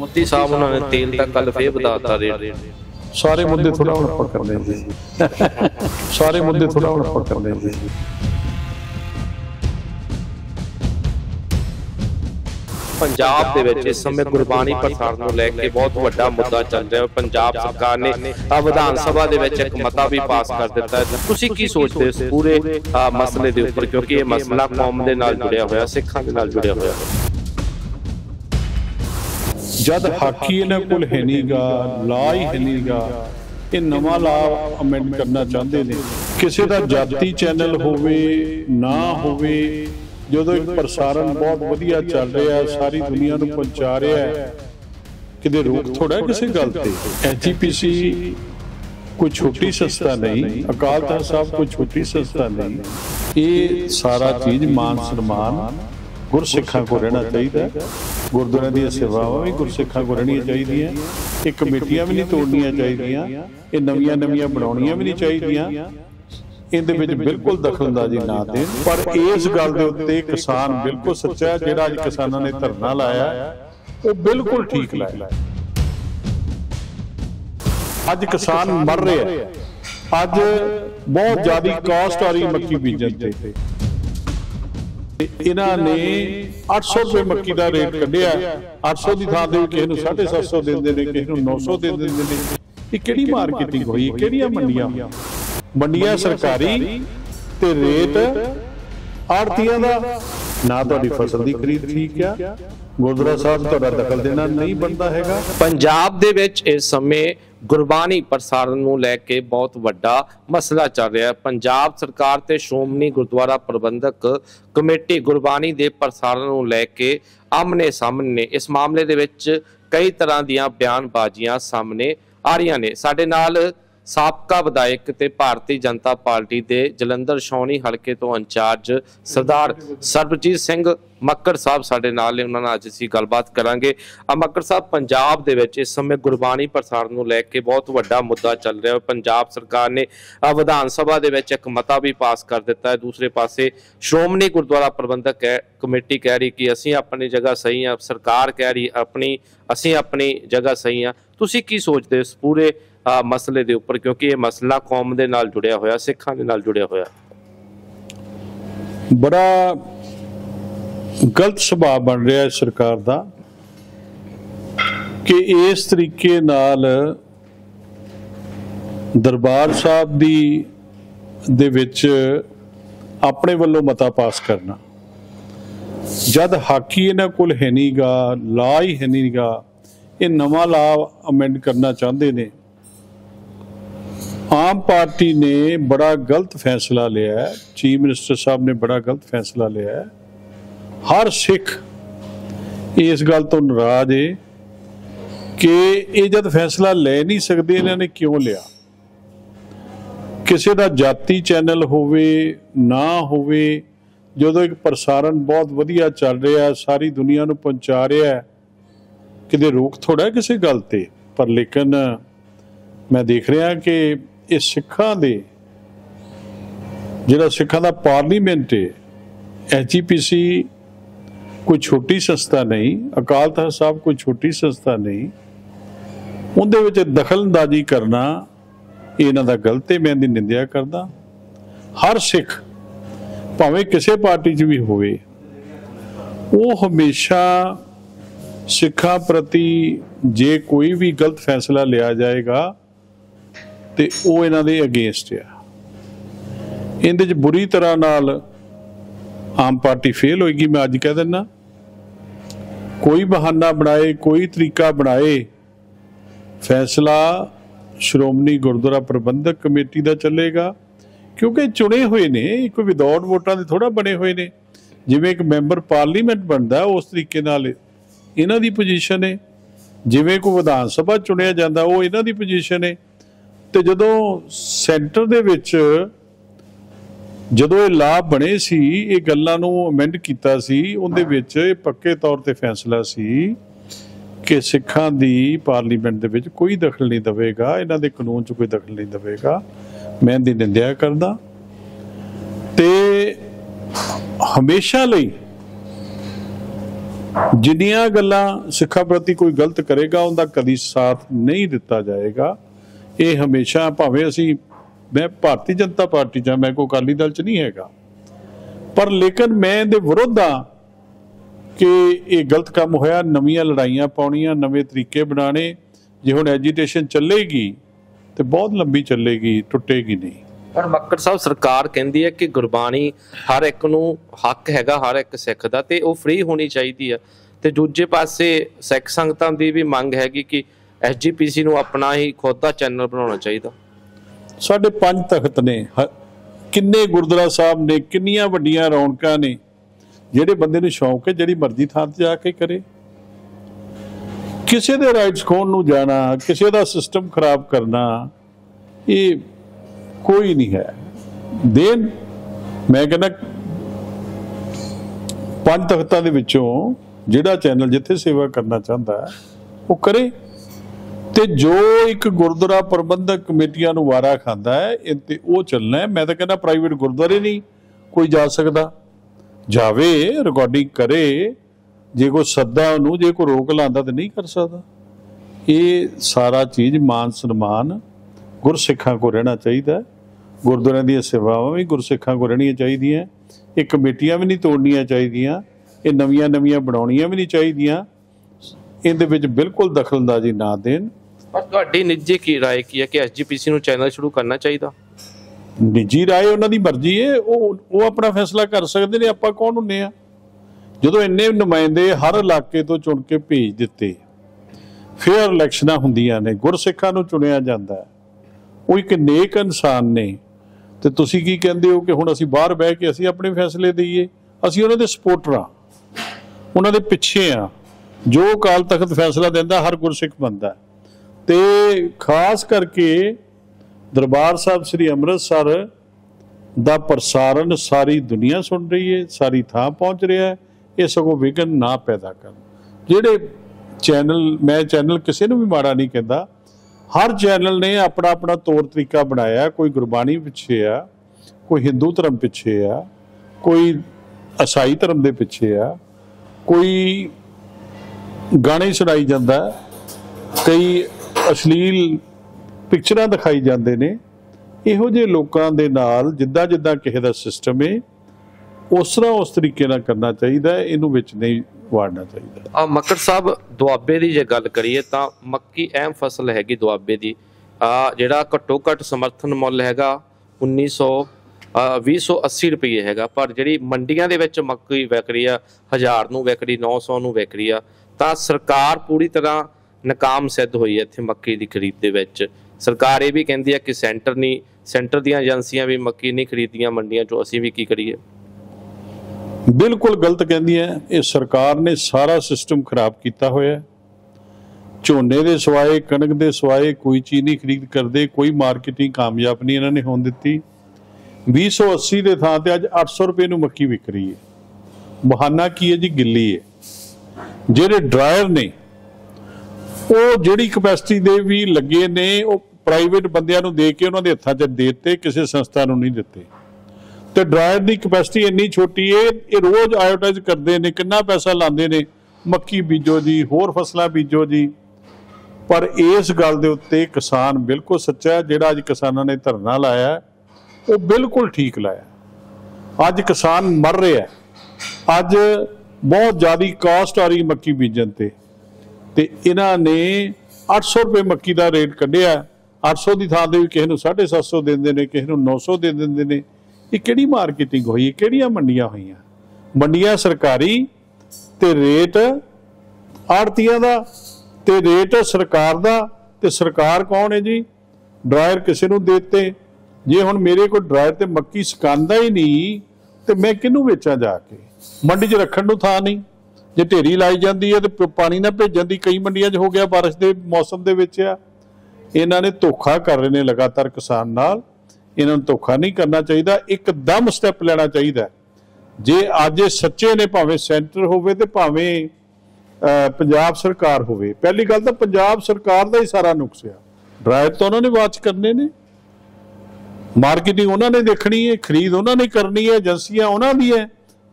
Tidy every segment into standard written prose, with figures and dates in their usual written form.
मोदी साहब उन्होंने तेल का कल फिर बताता रेट। सारे मुद्दे थोड़ा उड़ कर देंगे, सारे मुद्दे थोड़ा उड़ कर देंगे। पंजाब दे विच इस समय गुरबाणी प्रसार को लेके बहुत वड्डा मुद्दा चल रहा है। पंजाब सरकार ने विधान सभा दे विच एक मता भी पास कर दिता है। तुसी की सोचते हो पूरे मसले दे उपर, क्योंकि ये मसला कौम दे नाल जुड़िया होया, सिखां दे नाल जुड़िया होया। जद हाकी इन्हां कोल है नहींगा, ला ही है नहींगा, ये नवा ला अमेंड करना चाहते ने। किसी का जाती चैनल होवे ना होवे, जो एक प्रसारण बहुत वधिया चल रहा है, सारी दुनिया को पहुंचा रहा है, कि रोक थोड़ा है किसी गल ते। SGPC कोई छोटी संस्था नहीं, अकाल तख्त साहब कोई छोटी संस्था नहीं। ये सारा चीज मान सम्मान गुरसिखा को रहना चाहिए। गुरुद्वारे दी सेवावां भी गुरसिखा को रहनी चाहिए। ये कमेटियां भी नहीं तोड़निया चाहिए, ये नवी नवी बनानिया भी नहीं चाहिए। इहदे विच बिल्कुल दखलअंदाजी ना दें। पर इस गल दे उत्ते किसान बिल्कुल सच्चा है। जिहड़ा अज किसानां ने धरना लाया वो बिल्कुल ठीक लाया। अज किसान मर रहे हैं, अज बहुत ज्यादा कॉस्ट आ रही मक्की बीजण ते। इन्हां ने 800 रुपए मक्की का रेट कढिया, 800 की थां ते किसी नूं 750 दिंदे ने, किसी नूं 900 दिंदे ने। ये किहड़ी मार्केटिंग होई, किहड़ियां मंडियां? मंडिया सरकारी ते रेट आड़तियां दा। ना तुहाडी फसल दी खरीद ठीक है। गुरुद्वारा साहब तुहाडा दखल देना नहीं बनता हैगा। पंजाब दे विच इस समय गुरबाणी प्रसारण को लेके बहुत वड्डा मसला चल रहा है। पंजाब सरकार ते श्रोमणी गुरुद्वारा प्रबंधक कमेटी गुरबाणी दे प्रसारण को लेके आमने सामने इस मामले दे विच कई तरह दियां बयानबाजियां सामने आ रही ने। साडे नाल साबका विधायक ते भारतीय जनता पार्टी के जलंधर छावनी हलके तो इंचार्ज सरदार सरबजीत सिंह मक्कर साहब साडे नाल ने। उन्हां नाल अज असीं गलबात करांगे। मक्कर साहब, पंजाब दे विच इस समय गुरबाणी प्रसारण नूं लै के बहुत वड्डा मुद्दा चल रहा है। पंजाब सरकार ने विधान सभा दे विच इक मता भी पास कर दिता है। दूसरे पासे श्रोमणी गुरुद्वारा प्रबंधक कमेटी कह रही कि असीं अपनी जगह सही हाँ, सरकार कह रही असीं अपनी जगह सही हाँ। तुसीं की सोचते हो इस पूरे मसले दे उपर, क्योंकि ये मसला कौम दे नाल जुड़िया होया, सिखां दे नाल जुड़िया होया। बड़ा गलत सुभाव बन रहा है सरकार दा कि इस तरीके नाल दरबार साहब दे विच अपने वालों मता पास करना। जद हाकी इन्हां कोल है नहींगा, ला ही है नहींगा, ये नवा ला अमेंड करना चाहते ने। आम पार्टी ने बड़ा गलत फैसला लिया है, चीफ मिनिस्टर साहब ने बड़ा गलत फैसला लिया है। हर सिख इस गल तो नाराज है कि ये जब फैसला ले नहीं सकते, इन्होंने क्यों लिया? किसी का जाति चैनल होवे ना होवे, जो एक प्रसारण बहुत वधिया चल रहा है, सारी दुनिया को पहुंचा रहा है, कि रोक थोड़ा किसी गल ते। पर लेकिन मैं देख रहा कि ये सिखा दे जिहड़ा सिखा का पार्लीमेंट है, SGPC कोई छोटी संस्था नहीं, अकाल तख्त साहब कोई छोटी संस्था नहीं। उनदे विच दखलअंदाजी करना इन्हां दा गलत है। मैं इहदी निंदा करदा। हर सिख भावें किसी पार्टी च भी होवे, वो हमेशा सिखा प्रति जे कोई भी गलत फैसला लिया जाएगा ते वो इन्हां दे अगेंस्ट है। इहदे च बुरी तरह नाल आम पार्टी फेल होएगी। मैं अज कह दिना, कोई बहाना बनाए, कोई तरीका बनाए। फैसला श्रोमणी गुरुद्वारा प्रबंधक कमेटी का चलेगा, क्योंकि चुने हुए ने, कोई विदाउट वोटां दे थोड़ा बने हुए ने। जिवें एक मैंबर पार्लीमेंट बनता उस तरीके नाल इन्हां दी पोजीशन है। जिवें कोई विधान सभा चुनिया जाता वो इन्हां दी पोजीशन है। तो जदों सेंटर दे विच जदों ला बने सी, ये गल्लां नूं अमेंड कीता सी, उहदे विच पक्के तौर ते फैसला सी कि सिखां दी पार्लीमेंट दे विच कोई दखल नहीं देवेगा, इन्हां दे कानून च कोई दखल नहीं देवेगा। मैं इहदी निंदा करदा ते हमेशा लई जिन्नियां गल्लां सिखा प्रति कोई गलत करेगा उनका कभी साथ नहीं दिता जाएगा। ये हमेशा भावें असी मैं भारतीय जनता पार्टी च मैं कोई अकाली दल च नहीं हैगा पर लेकिन मैं इहदे विरोध आ कि ये गलत काम होया नवीं लड़ाइयां पाउणियां नवे तरीके बनाने। जे हुण एजीटेशन चलेगी तो बहुत लंबी चलेगी टुटेगी नहीं। पर मक्कड़ साहब सरकार कहती है कि गुरबाणी हर एक नूं हक हैगा हर एक सिख दा ते वो फ्री होनी चाहिए है तो दूजे पासे सिख संगतां दी भी मंग हैगी कि SGPC नूं अपना ही खुद का चैनल बनाना चाहिए। साढ़े पंज तख्त ने किन्ने गुरुद्वारा साहब ने किन्नियां वड्डियां रौनकां ने ਜਿਹੜੇ ਬੰਦੇ ਨੂੰ शौक है ਜਿਹੜੀ ਮਰਜ਼ੀ ਥਾਂ ਤੇ ਜਾ ਕੇ ਕਰੇ। ਕਿਸੇ ਦੇ ਰਾਈਟਸ ਖੋਣ ਨੂੰ ਜਾਣਾ ਕਿਸੇ ਦਾ ਸਿਸਟਮ ਖਰਾਬ ਕਰਨਾ ਇਹ ਕੋਈ ਨਹੀਂ ਹੈ। ਦੇਨ ਮੈਂ ਕਹਿੰਦਾ ਪੰਜ ਤਖਤਾਂ ਦੇ ਵਿੱਚੋਂ ਜਿਹੜਾ ਚੈਨਲ ਜਿੱਥੇ ਸੇਵਾ ਕਰਨਾ ਚਾਹੁੰਦਾ ਉਹ ਕਰੇ ਤੇ ਜੋ ਇੱਕ ਗੁਰਦੁਆਰਾ ਪ੍ਰਬੰਧਕ ਕਮੇਟੀਆਂ ਨੂੰ ਵਾਰਾ ਖਾਂਦਾ ਹੈ ਇਹ ਤੇ ਉਹ ਚੱਲਣਾ। ਮੈਂ ਤਾਂ ਕਹਿੰਦਾ ਪ੍ਰਾਈਵੇਟ ਗੁਰਦੁਆਰੇ ਨਹੀਂ ਕੋਈ ਜਾ ਸਕਦਾ जावे रिकॉर्डिंग करे जे कोई सदा उन्होंने जे कोई रोक लाता तो नहीं कर सकता। ये सारा चीज़ मान सम्मान गुरसिखा को रहना चाहिए। गुरुद्वार दी सेवावां भी गुरसिखा को रहनिया चाहिए। ये कमेटियां भी नहीं तोड़निया चाहिए। ये नवी नवी बनानिया भी नहीं चाहिए। इन बिल्कुल दखलअंदाजी ना देन। तुहाडी निजी की राय की है कि SGPC नूं चैनल शुरू करना चाहिए? निजी राय उन्होंने मर्जी है वो अपना फैसला कर सकते हैं। आप कौन होंगे जो इन्ने नुमाइंदे हर इलाके तो चुन के भेज दिते फिर इलैक्शन होंदियां ने गुरसिखा चुनिया जाता है वो एक नेक इंसान ने तो तुसी की कहते हो कि हुण असी बाहर बह के असी अपने फैसले दईए। असी उन्होंने सपोर्टर हाँ उन्होंने पिछे हाँ जो अकाल तख्त फैसला देंदा हर गुरसिख बनता तो खास करके दरबार साहब श्री अमृतसर का प्रसारण सारी दुनिया सुन रही है सारी थां पहुँच रहा है। ये सगों विघन ना पैदा कर जेडे चैनल मैं चैनल किसी भी माड़ा नहीं कहता। हर चैनल ने अपना अपना तौर तरीका बनाया कोई गुरबाणी पिछे आ कोई हिंदू धर्म पिछे आ कोई ईसाई धर्म के पिछे आ कोई गाने सुनाई जाता कई अश्लील पिक्चर दिखाई जाते हैं। इहो जे लोगों के नाल जिदा जिदा किसी का सिस्टम है उस तरह उस तरीके ना करना चाहिए। इनू विच नहीं वाड़ना चाहिए। मक्कड़ साहब दुआबे की जो गल करिए तो मक्की अहम फसल हैगी दुआबे की जिहड़ा घट्टो घट्ट समर्थन मुल हैगा 1900 2080 रुपये हैगा पर जिहड़ी मंडियां दे विच मक्की विक रही है 1000 नूं विक रही 900 नूं विक रही है तो सरकार पूरी तरह नाकाम सिद्ध हुई है इत्थे मक्की की खरीद दे विच। सरकार ये भी कहती है कि सेंटर नहीं सेंटर दी एजेंसियां भी मक्की नहीं खरीदियां मंडियां चो असी भी की करिए। बिल्कुल गलत कहती है ये सरकार ने सारा सिस्टम खराब किया होया। झोने के सिवाए कणक के सिवाए कोई चीज़ नहीं खरीद करते कोई मार्केटिंग कामयाब नहीं इन्होंने होने दिती। 2080 के थां ते अज 800 रुपए नूं मक्की विक रही है। बहाना की है जी गिली है। जिहड़े ड्रायर ने ਉਹ ਜਿਹੜੀ ਕਪੈਸਿਟੀ ਦੇ ਵੀ ਲੱਗੇ ਨੇ ਉਹ ਪ੍ਰਾਈਵੇਟ ਬੰਦਿਆਂ ਨੂੰ ਦੇ ਕੇ ਉਹਨਾਂ ਦੇ ਹੱਥਾਂ 'ਚ ਦੇਤੇ ਕਿਸੇ ਸੰਸਥਾ ਨੂੰ ਨਹੀਂ ਦਿੱਤੇ ਤੇ ਡਰਾਇਰ ਦੀ ਕਪੈਸਿਟੀ ਇੰਨੀ ਛੋਟੀ ਏ। ਇਹ ਰੋਜ਼ ਐਡਵਰਟਾਈਜ਼ ਕਰਦੇ ਨੇ ਕਿੰਨਾ ਪੈਸਾ ਲਾਉਂਦੇ ਨੇ ਮੱਕੀ ਬੀਜੋ ਜੀ ਹੋਰ ਫਸਲਾਂ ਬੀਜੋ ਜੀ ਪਰ ਇਸ ਗੱਲ ਦੇ ਉੱਤੇ ਕਿਸਾਨ ਬਿਲਕੁਲ ਸੱਚਾ ਹੈ। ਜਿਹੜਾ ਅੱਜ ਕਿਸਾਨਾਂ ਨੇ ਧਰਨਾ ਲਾਇਆ ਉਹ ਬਿਲਕੁਲ ਠੀਕ ਲਾਇਆ। ਅੱਜ ਕਿਸਾਨ ਮਰ ਰਿਹਾ ਅੱਜ ਬਹੁਤ ਜ਼ਿਆਦਾ ਕਾਸਟ ਆ ਰਹੀ ਮੱਕੀ ਬੀਜਣ ਤੇ तो इन्होंने 800 रुपये मक्की का रेट कढ़िया 800 की थां भी किसी 750 देंगे ने किसी 900 दे देंगे ने। ये किहड़ी मार्केटिंग हुई है किहड़ियां मंडियां हुई मंडियां सरकारी तो रेट आड़तियां का तो रेट सरकार का तो सरकार कौन है जी ड्रायर किसी को देते। जे हुण मेरे को ड्रायर तो मक्की सकांदा ही नहीं तो मैं किहनूं वेचां जाके मंडी 'च रखण नूं थां नहीं। जे ढेरी लाई जाती है तो पानी ना भेजन की कई मंडियां हो गया बारिश के मौसम के। इन्हों ने धोखा कर रहे हैं लगातार किसान नाल। इन्हों धोखा नहीं करना चाहिए एकदम स्टैप लेना चाहिए। जे अज सच्चे ने भावें सेंटर होवे ते भावें पंजाब सरकार होवे। पहली गल तो पंजाब सरकार का ही सारा नुकस है। ड्राइव तो उन्होंने वाच करने ने मार्केटिंग उन्होंने देखनी है खरीद उन्होंने करनी है एजेंसियां उन्होंने है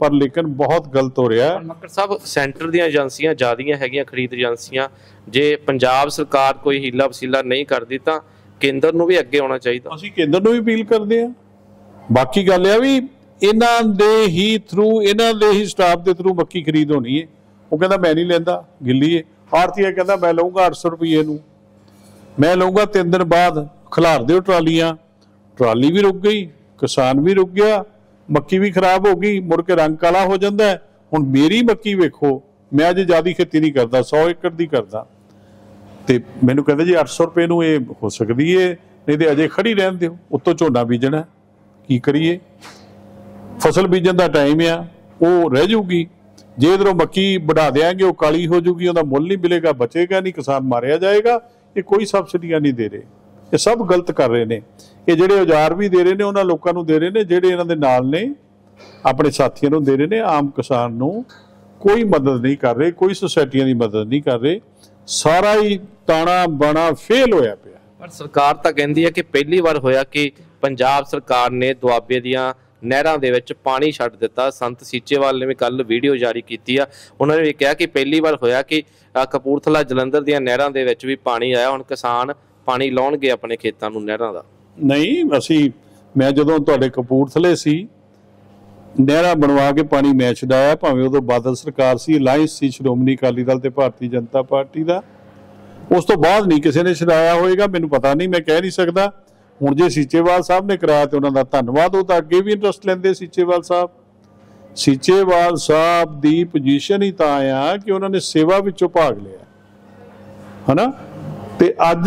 पर लेकिन बहुत गलत हो रहा है। मक्कर साहब, सेंटर दी एजेंसियां ज्यादा है, खरीद एजेंसियां जे पंजाब सरकार कोई हीला वसीला नहीं करती तो केंद्र नूं भी अगे आना चाहिए। असीं केंद्र नूं भी अपील करते हैं। बाकी गल है भी इन्हां दे ही थ्रू, इन्हां दे ही स्टाफ के थ्रू मक्की खरीद होनी है। वो कहता मैं नहीं लेंदा, गिल्ली है। आड़तीआ कहता मैं लऊंगा 800 रुपये नूं, मैं लऊंगा 3 दिन बाद। खिलार दो ट्रालियां, ट्राली भी रुक गई, किसान भी रुक गया, मक्की भी खराब हो गई, मुड़ के रंग काला हो जाता है। हुण मेरी मक्की वेखो, मैं अजे ज़्यादा खेती नहीं करता, 100 एकड़ की करता, तो मैनू कहते जी 800 रुपये नूं ये हो सकती है, नहीं तो अजे खड़ी रहन दिओ। उत्तों झोना बीजना, की करिए, फसल बीजन का टाइम आ, वो रह जाऊगी। जे इधरों मक्की बढ़ा देंगे वो काली हो जाऊगी, उहदा मुल नहीं मिलेगा, बचेगा नहीं, किसान मारिया जाएगा। ये कोई सबसिडियाँ नहीं दे रहे, ये सब गलत कर रहे हैं। ये जोड़े औजार भी दे रहे हैं उन्होंने लोगों को दे रहे हैं, जोड़े इन्हों के नाल ने अपने साथियों को दे रहे हैं। आम किसान को कोई मदद नहीं कर रहे, कोई सोसाइटियां की मदद नहीं कर रहे, सारा ही ताना बाना फेल होया पिया। पर सरकार तो कहती है कि पहली बार होया कि पंजाब सरकार ने दुआबे दियां नहरां दे विच पानी छड्ड दिता। संत सीचेवाल ने भी कल वीडियो जारी की, उन्होंने भी कहा कि पहली बार होया कि कपूरथला जलंधर दियां नहरां दे विच भी पानी आया। हुण किसान पानी लाउणगे अपने खेतां नूं नहरां दा। नहीं, असी मैं जदों तुहाडे कपूरथले सी, नहरां बनवा के पानी मैं छडाया, भावें उदों बादल सरकार सी, अलायंस सी श्रोमणी अकाली दल ते भारतीय जनता पार्टी दा। उस तो बाद नहीं किसी ने छडाया होएगा, मैनूं पता नहीं, मैं कह नहीं सकदा। हुण जे सीचेवाल साहब ने कराया तो उन्होंने धन्नवाद, वो तो अगे भी इंटरस्ट लेंदे। सीचेवाल साहब की पोजिशन ही तो आ कि उन्होंने सेवा विचों भाग लिया है ना, तो अज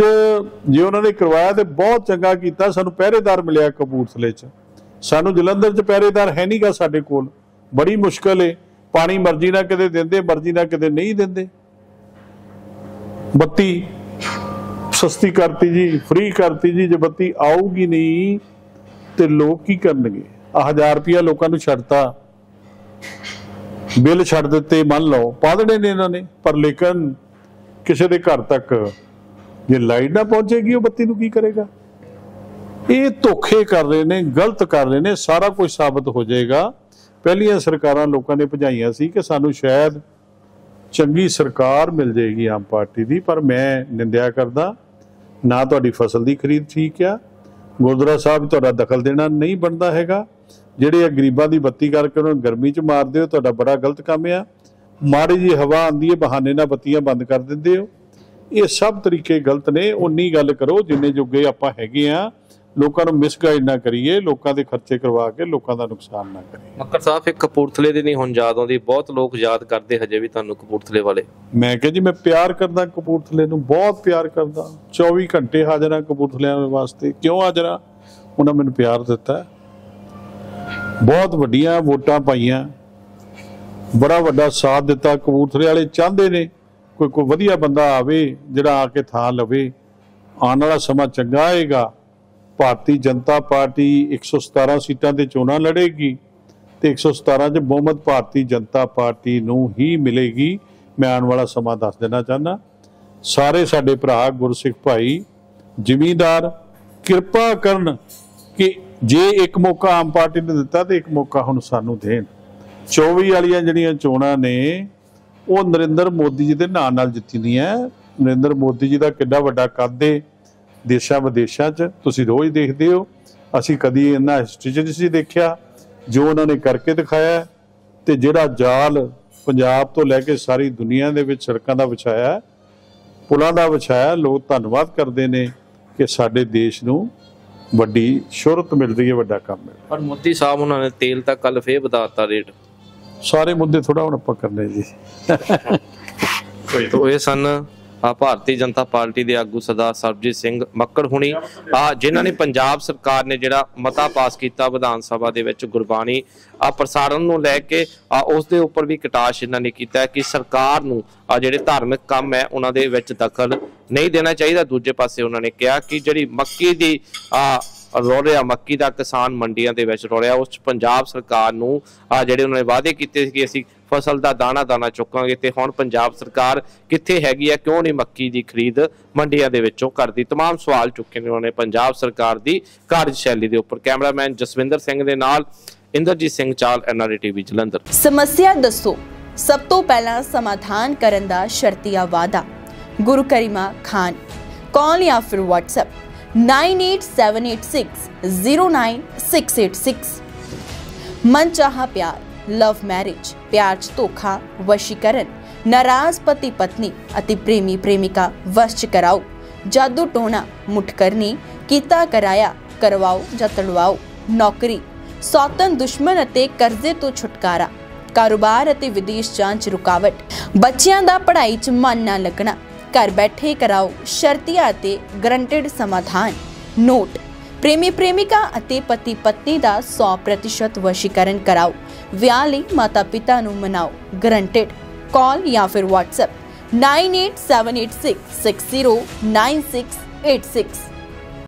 जो उन्होंने करवाया तो बहुत चंगा किया। सानू पहरेदार मिले कपूरथले, सानू जलंधर च पहरेदार है नहीं गा साडे कोल, बड़ी मुश्किल है। पानी मर्जी ना कदे देंदे, मर्जी ना कदे नहीं देंदे। बत्ती सस्ती करती जी, फ्री करती जी, जो बत्ती आऊगी नहीं तो लोग की करनगे? 1000 रुपया लोगों को छड्डता, बिल छड्ड दिते, मान लो पा देने ने इन्होंने, पर लेकिन किसी के घर तक जे लाइट ना पहुंचेगी वो बत्ती नूं की करेगा? ये धोखे कर रहे ने, गलत कर रहे ने, सारा कुछ साबित हो जाएगा। पहलियां सरकारां लोगों ने भजाइयां सी कि सानू शायद चंगी सरकार मिल जाएगी आम पार्टी दी, पर मैं निंदा करदा। ना तुहाडी फसल की खरीद ठीक आ, गुरुद्वारा साहब तुहाडा दखल देना नहीं बनता हैगा। जिहड़े गरीबां की बत्ती करके उन्होंने गर्मी च मारदे हो, तुहाडा बड़ा गलत काम आ। माड़ी जी हवा आंदी है बहाने नाल बत्तियां बंद कर दिंदे हो। ये सब तरीके गलत ने। उन्नी गल करो जिन्ने जोगे आपां हैगे आ, लोगों को मिसगाइड ना करिए, लोगों के खर्चे करवा के लोगों का नुकसान ना करिए। मक्कर साहब, एक कपूरथले की नहीं हुण याद आउंदी, बहुत लोग याद करते हजे भी तुहानूं कपूरथले वाले। मैं कहा जी मैं प्यार करदा कपूरथले नूं, बहुत प्यार करदा, 24 घंटे हाजरा कपूरथले वास्ते। क्यों हाजरा? उन्होंने मैनूं प्यार दिता, बहुत वड्डियां वोटां पाईयां, बड़ा वड्डा साथ दिता। कपूरथले वाले चाहते ने कोई वधिया बंदा आवे जिहड़ा आके थां लवे। आने वाला समां चंगा आएगा। भारतीय जनता पार्टी 117 सीटां ते चोणां लड़ेगी, तो 117 च बहुमत भारतीय जनता पार्टी नूं ही मिलेगी। मैं आने वाला समां दस देना चाहना। सारे साडे भरा गुरसिख भाई जिमीदार किरपा करन कि जे एक मौका आम पार्टी ने दिता तो एक मौका हुण सानूं देण। 24 वालियां जिहड़ियां चोणां ने वो नरेंद्र मोदी जी के नाम नाल जितनी है। नरेंद्र मोदी जी का कितना वड्डा कद है देशों विदेशों च, तुसीं रोज़ देखते हो। असी कभी इन्ना हिस्ट्री च नहीं देखा जो उन्होंने करके दिखाया। तो जिहड़ा जाल पंजाब तो लैके सारी दुनिया के विच सड़कों का विछाया, पुलों का विछाया, लोग धन्नवाद करते हैं कि साडे देश नूं वड्डी शोहरत मिल रही है, वड्डा काम मिल रहा। पर मोदी साहब उन्होंने तेल तां कल फिर वधाता रेट। सारे मुद्दे थोड़ा हुण आपां करने जी। तो ये सन भारतीय जनता पार्टी के आगू सरदार सरबजीत सिंह मक्कर हुणी, जिन्हों ने पंजाब सरकार ने जिहड़ा मता पास किया विधान सभा दे विच गुरबाणी प्रसारण नूं लैके उस दे उपर भी कटाश इन्हां ने कीता कि सरकार नूं जिहड़े धार्मिक काम है उन्हां दे विच दखल नहीं देना चाहिए। दूजे पासे उन्होंने कहा कि जिहड़ी मक्की दी रोलिया, मक्की का किसान मंडिया के रोलिया, उस पंजाब सरकार नूं जिहड़े उन्होंने वादे किए कि असीं फसल का दाना चुकांगे, तो हुण पंजाब सरकार कित्थे हैगी है? क्यों नहीं मक्की की खरीद मंडिया के विचों करदी? तमाम सवाल चुके ने उन्होंने पंजाब सरकार की कार्यशैली के उपर। कैमरामैन जसविंदर सिंह दे नाल इंद्रजीत सिंह चाल NRA TV ਜਲੰਧਰ। समस्या दसो सब तो पहला समाधान करन दा शर्तिया वादा। गुरु करीमा खान कॉल या फिर व्हाट्सएप 9878609686। मन चाहा प्यार, लव मैरिज, प्यार च धोखा, वशीकरण, नाराज पति पत्नी अति प्रेमी प्रेमिका वश कराओ, जादू टोना, मुठकरनी, कीता कराया, करवाओ या तड़वाओ, नौकरी, सौतन दुश्मन अते कर्जे तो छुटकारा, कारोबार अते विदेश जान च रुकावट, बच्चियां दा पढ़ाई च मन ना लगना, घर बैठे कराओ शर्तिया अते गरंटेड समाधान। नोट, प्रेमी प्रेमिका अते पति पत्नी दा 100% वशीकरण कराओ, विआह लई माता पिता नूं मनाओ, गरंटेड। कॉल या फिर व्हाट्सएप 9878660968।